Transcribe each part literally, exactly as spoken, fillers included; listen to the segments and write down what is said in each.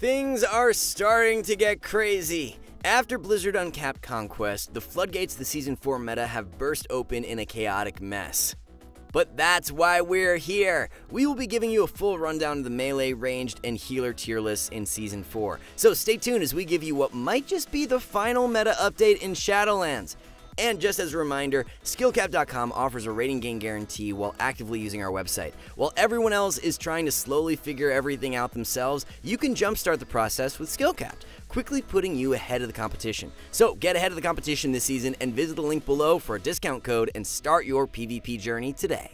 Things are starting to get crazy. After Blizzard uncapped Conquest, the floodgates of the Season four meta have burst open in a chaotic mess. But that's why we're here! We will be giving you a full rundown of the melee, ranged, and healer tier lists in Season four, so stay tuned as we give you what might just be the final meta update in Shadowlands. And just as a reminder, skill capped dot com offers a rating gain guarantee while actively using our website. While everyone else is trying to slowly figure everything out themselves, you can jumpstart the process with SkillCapped, quickly putting you ahead of the competition. So get ahead of the competition this season and visit the link below for a discount code and start your PvP journey today.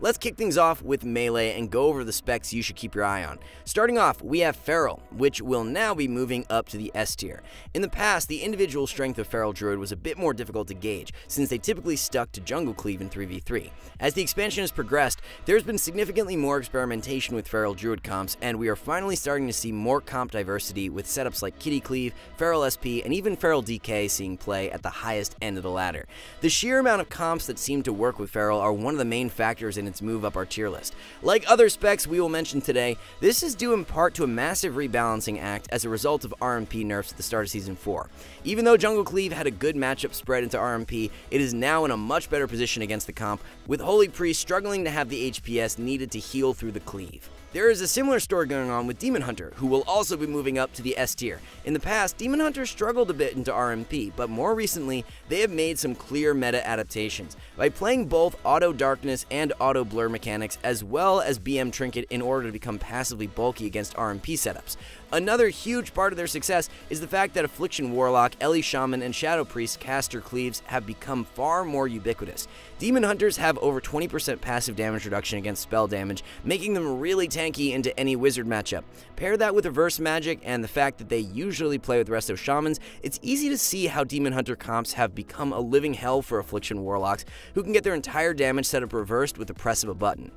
Let's kick things off with melee and go over the specs you should keep your eye on. Starting off, we have Feral, which will now be moving up to the S tier. In the past, the individual strength of Feral Druid was a bit more difficult to gauge, since they typically stuck to Jungle Cleave in three v three. As the expansion has progressed, there's been significantly more experimentation with Feral Druid comps, and we are finally starting to see more comp diversity with setups like Kitty Cleave, Feral S P, and even Feral D K seeing play at the highest end of the ladder. The sheer amount of comps that seem to work with Feral are one of the main factors in its move up our tier list. Like other specs we will mention today, this is due in part to a massive rebalancing act as a result of R M P nerfs at the start of Season four. Even though Jungle Cleave had a good matchup spread into R M P, it is now in a much better position against the comp, with Holy Priest struggling to have the H P S needed to heal through the cleave. There is a similar story going on with Demon Hunter, who will also be moving up to the S tier. In the past, Demon Hunter struggled a bit into R M P, but more recently, they have made some clear meta adaptations by playing both auto darkness and auto blur mechanics, as well as B M trinket, in order to become passively bulky against R M P setups. Another huge part of their success is the fact that Affliction Warlock, Ellie Shaman, and Shadow Priest caster cleaves have become far more ubiquitous. Demon Hunters have over twenty percent passive damage reduction against spell damage, making them really tanky into any wizard matchup. Pair that with reverse magic and the fact that they usually play with Resto Shamans, it's easy to see how Demon Hunter comps have become a living hell for Affliction Warlocks, who can get their entire damage setup reversed with the press of a button.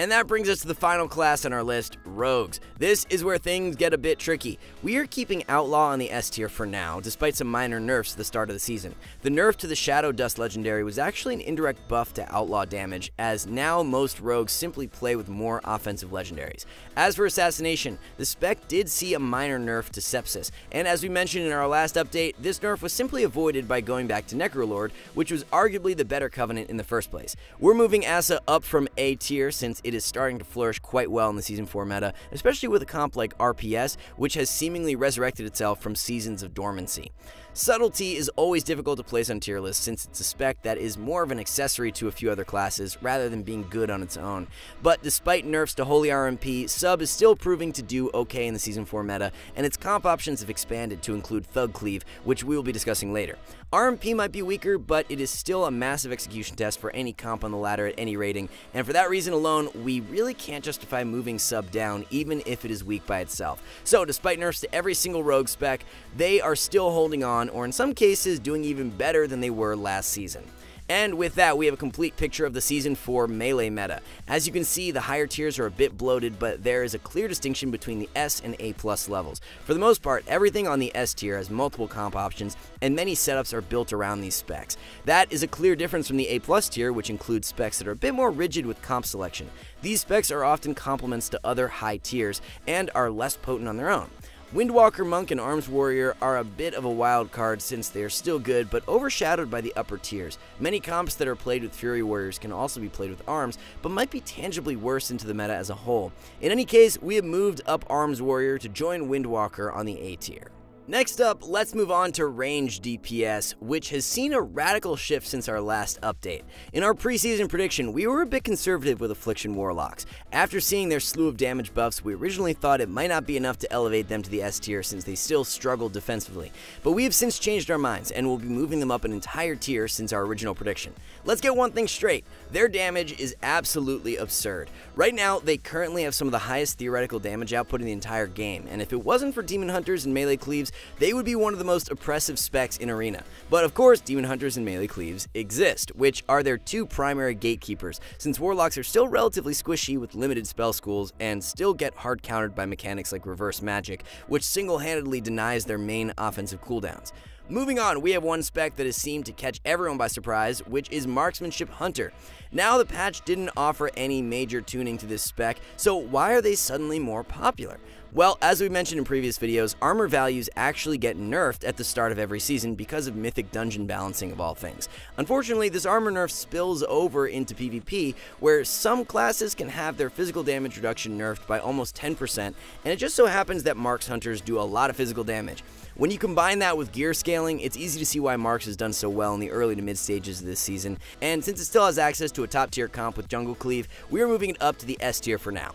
And that brings us to the final class on our list, Rogues. This is where things get a bit tricky. We are keeping Outlaw on the S tier for now, despite some minor nerfs at the start of the season. The nerf to the Shadow Dust legendary was actually an indirect buff to Outlaw damage, as now most Rogues simply play with more offensive legendaries. As for Assassination, the spec did see a minor nerf to Sepsis, and as we mentioned in our last update, this nerf was simply avoided by going back to Necrolord, which was arguably the better Covenant in the first place. We're moving Asa up from A tier since it is starting to flourish quite well in the Season four meta, especially with a comp like R P S, which has seemingly resurrected itself from seasons of dormancy. Subtlety is always difficult to place on tier lists, since it's a spec that is more of an accessory to a few other classes rather than being good on its own. But despite nerfs to Holy R M P, Sub is still proving to do okay in the Season four meta, and its comp options have expanded to include Thug Cleave, which we will be discussing later. R M P might be weaker, but it is still a massive execution test for any comp on the ladder at any rating, and for that reason alone, we really can't justify moving Sub down, even if it is weak by itself. So despite nerfs to every single rogue spec, they are still holding on, or in some cases doing even better than they were last season. And with that, we have a complete picture of the Season four melee meta. As you can see, the higher tiers are a bit bloated, but there is a clear distinction between the S and A plus levels. For the most part, everything on the S tier has multiple comp options, and many setups are built around these specs. That is a clear difference from the A plus tier, which includes specs that are a bit more rigid with comp selection. These specs are often complements to other high tiers, and are less potent on their own. Windwalker Monk and Arms Warrior are a bit of a wild card, since they are still good, but overshadowed by the upper tiers. Many comps that are played with Fury Warriors can also be played with Arms, but might be tangibly worse into the meta as a whole. In any case, we have moved up Arms Warrior to join Windwalker on the A tier. Next up, let's move on to range D P S, which has seen a radical shift since our last update. In our preseason prediction, we were a bit conservative with Affliction Warlocks. After seeing their slew of damage buffs, we originally thought it might not be enough to elevate them to the S tier, since they still struggled defensively. But we have since changed our minds, and will be moving them up an entire tier since our original prediction. Let's get one thing straight, their damage is absolutely absurd. Right now, they currently have some of the highest theoretical damage output in the entire game, and if it wasn't for Demon Hunters and Melee Cleaves, they would be one of the most oppressive specs in Arena. But of course, Demon Hunters and Melee Cleaves exist, which are their two primary gatekeepers, since Warlocks are still relatively squishy with limited spell schools, and still get hard countered by mechanics like reverse magic, which single-handedly denies their main offensive cooldowns. Moving on, we have one spec that has seemed to catch everyone by surprise, which is Marksmanship Hunter. Now, the patch didn't offer any major tuning to this spec, so why are they suddenly more popular? Well, as we mentioned in previous videos, armor values actually get nerfed at the start of every season because of mythic dungeon balancing of all things. Unfortunately, this armor nerf spills over into PvP, where some classes can have their physical damage reduction nerfed by almost ten percent, and it just so happens that Marks Hunters do a lot of physical damage. When you combine that with gear scaling, it's easy to see why Marks has done so well in the early to mid stages of this season, and since it still has access to a top tier comp with Jungle Cleave, we are moving it up to the S tier for now.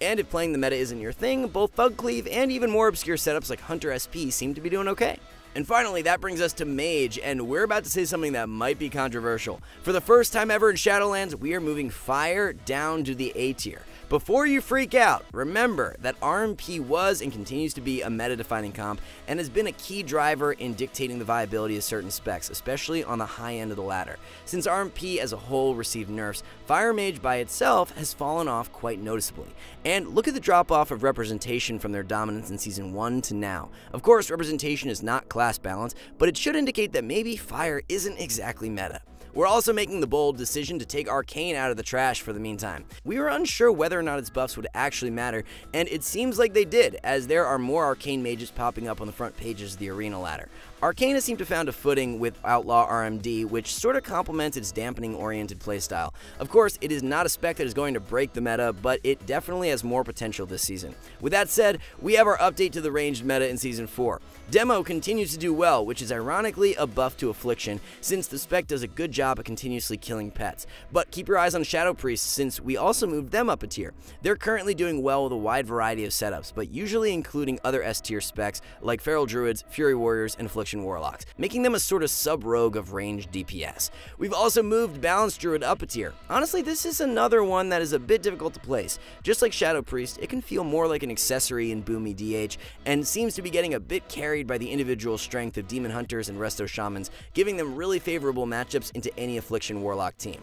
And if playing the meta isn't your thing, both Thug Cleave and even more obscure setups like Hunter S P seem to be doing okay. And finally, that brings us to Mage, and we're about to say something that might be controversial. For the first time ever in Shadowlands, we are moving Fire down to the A tier. Before you freak out, remember that R M P was and continues to be a meta-defining comp, and has been a key driver in dictating the viability of certain specs, especially on the high end of the ladder. Since R M P as a whole received nerfs, Fire Mage by itself has fallen off quite noticeably. And look at the drop-off of representation from their dominance in Season one to now. Of course, representation is not classic balance, but it should indicate that maybe Fire isn't exactly meta. We're also making the bold decision to take Arcane out of the trash for the meantime. We were unsure whether or not its buffs would actually matter, and it seems like they did, as there are more Arcane mages popping up on the front pages of the arena ladder. Arcane has seemed to have found a footing with Outlaw R M D, which sort of complements its dampening-oriented playstyle. Of course, it is not a spec that is going to break the meta, but it definitely has more potential this season. With that said, we have our update to the ranged meta in Season four. Demo continues to do well, which is ironically a buff to Affliction, since the spec does a good job of continuously killing pets. But keep your eyes on Shadow Priest, since we also moved them up a tier. They're currently doing well with a wide variety of setups, but usually including other S tier specs like Feral Druids, Fury Warriors, and Affliction Warlocks, making them a sort of sub-rogue of ranged D P S. We've also moved Balanced Druid up a tier. Honestly, this is another one that is a bit difficult to place. Just like Shadow Priest, it can feel more like an accessory in boomy D H, and seems to be getting a bit carried by the individual strength of Demon Hunters and Resto Shamans, giving them really favorable matchups into any Affliction Warlock team.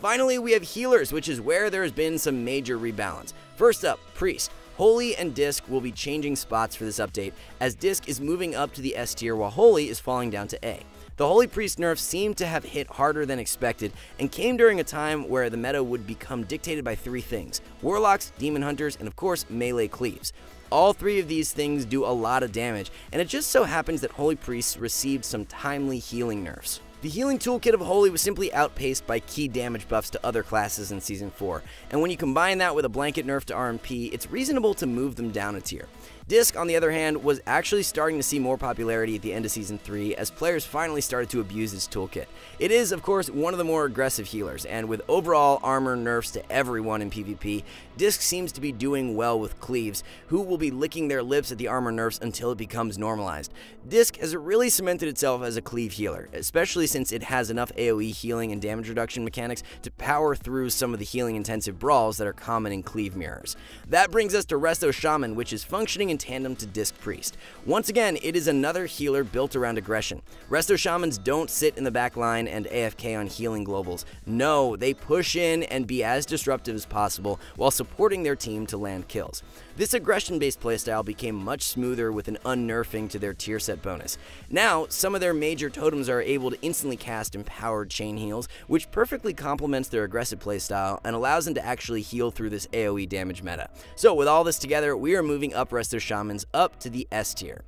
Finally, we have Healers, which is where there has been some major rebalance. First up, Priest. Holy and Disc will be changing spots for this update, as Disc is moving up to the S tier while Holy is falling down to A. The Holy Priest nerf seemed to have hit harder than expected, and came during a time where the meta would become dictated by three things: Warlocks, Demon Hunters, and of course melee cleaves. All three of these things do a lot of damage, and it just so happens that Holy Priests received some timely healing nerfs. The healing toolkit of Holy was simply outpaced by key damage buffs to other classes in Season four, and when you combine that with a blanket nerf to R M P, it's reasonable to move them down a tier. Disc, on the other hand, was actually starting to see more popularity at the end of Season three as players finally started to abuse its toolkit. It is, of course, one of the more aggressive healers, and with overall armor nerfs to everyone in PvP, Disc seems to be doing well with Cleaves, who will be licking their lips at the armor nerfs until it becomes normalized. Disc has really cemented itself as a Cleave healer, especially since it has enough AoE healing and damage reduction mechanics to power through some of the healing-intensive brawls that are common in Cleave mirrors. That brings us to Resto Shaman, which is functioning in tandem to Disc Priest. Once again, it is another healer built around aggression. Resto Shamans don't sit in the back line and A F K on healing globals. No, they push in and be as disruptive as possible while supporting their team to land kills. This aggression-based playstyle became much smoother with an unnerfing to their tier set bonus. Now, some of their major totems are able to instantly cast empowered chain heals, which perfectly complements their aggressive playstyle and allows them to actually heal through this AoE damage meta. So with all this together, we are moving up Resto Shamans up to the S tier.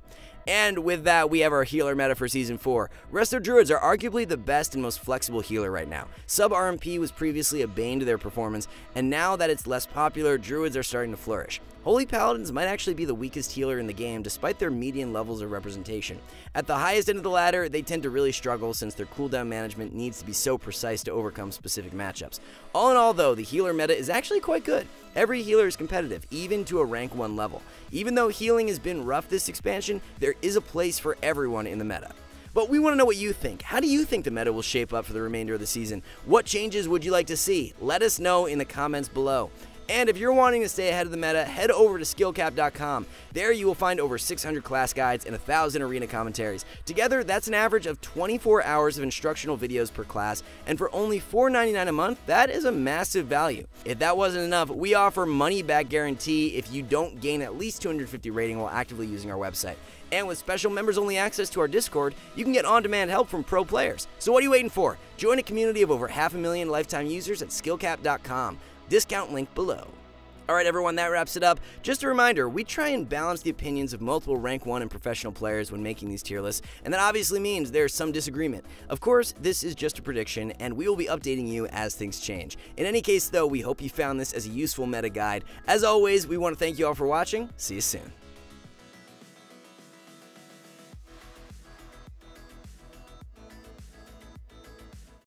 And with that, we have our healer meta for Season four. Resto Druids are arguably the best and most flexible healer right now. Sub-R M P was previously a bane to their performance, and now that it's less popular, Druids are starting to flourish. Holy Paladins might actually be the weakest healer in the game, despite their median levels of representation. At the highest end of the ladder, they tend to really struggle since their cooldown management needs to be so precise to overcome specific matchups. All in all, though, the healer meta is actually quite good. Every healer is competitive, even to a rank one level. Even though healing has been rough this expansion, there is a place for everyone in the meta. But we want to know what you think. How do you think the meta will shape up for the remainder of the season? What changes would you like to see? Let us know in the comments below. And if you're wanting to stay ahead of the meta, head over to skill capped dot com. There you will find over six hundred class guides and one thousand arena commentaries. Together, that's an average of twenty-four hours of instructional videos per class, and for only four ninety-nine a month, that is a massive value. If that wasn't enough, we offer money-back guarantee if you don't gain at least two hundred fifty rating while actively using our website. And with special members-only access to our Discord, you can get on-demand help from pro players. So what are you waiting for? Join a community of over half a million lifetime users at skill capped dot com. Discount link below. Alright everyone, that wraps it up. Just a reminder, we try and balance the opinions of multiple rank one and professional players when making these tier lists, and that obviously means there's some disagreement. Of course, this is just a prediction, and we will be updating you as things change. In any case though, we hope you found this as a useful meta guide. As always, we want to thank you all for watching. See you soon.